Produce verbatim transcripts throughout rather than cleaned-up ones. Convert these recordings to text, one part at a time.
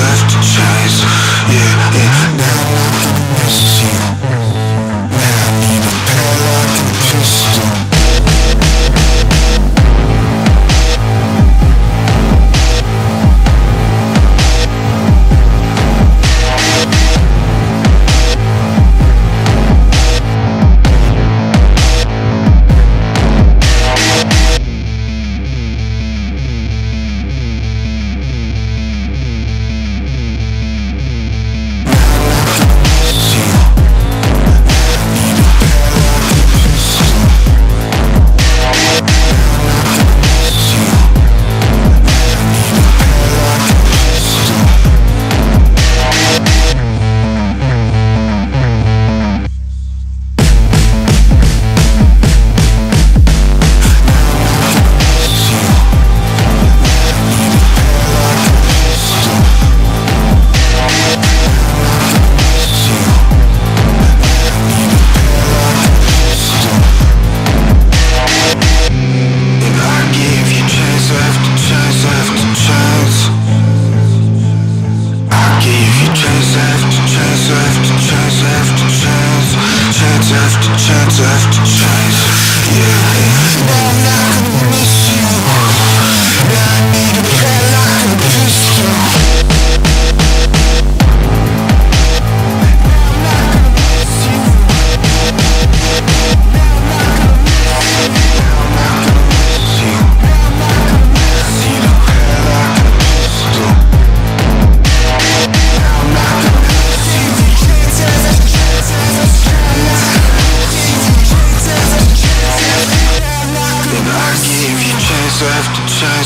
left chase. Yeah, yeah, now I'm missing. Now I need a pedal like a piston.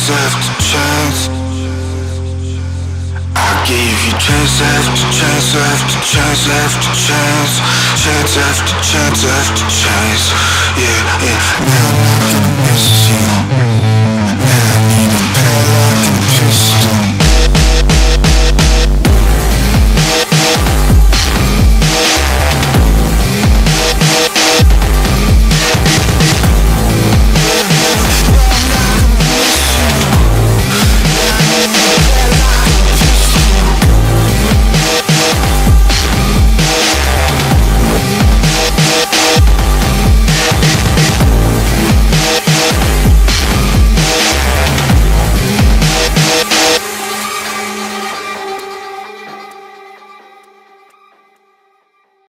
After chance, I gave you chance after chance after chance after chance, chance after chance after chance. Yeah, yeah. Now I can miss you.